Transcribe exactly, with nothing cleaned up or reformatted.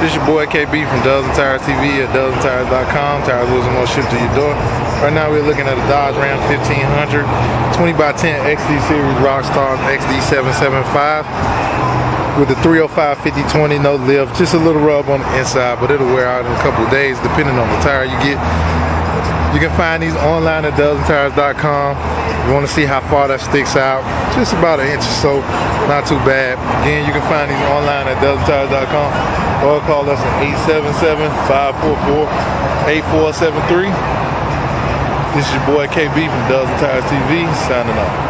This your boy K B from Dozen Tires T V at Dozen Tires dot com. Tires, wheels, and more shipped to your door. Right now we're looking at a Dodge Ram fifteen hundred twenty by ten X D Series Rockstar X D seven seventy-five with a three oh five fifty twenty, no lift, just a little rub on the inside, but it'll wear out in a couple of days depending on the tire you get. You can find these online at Dozen Tires dot com. If you want to see how far that sticks out, just about an inch or so, not too bad. Again, you can find these online at Dozen Tires dot com or call us at eight seven seven, five four four, eight four seven three. This is your boy K B from Dozen Tires T V, signing off.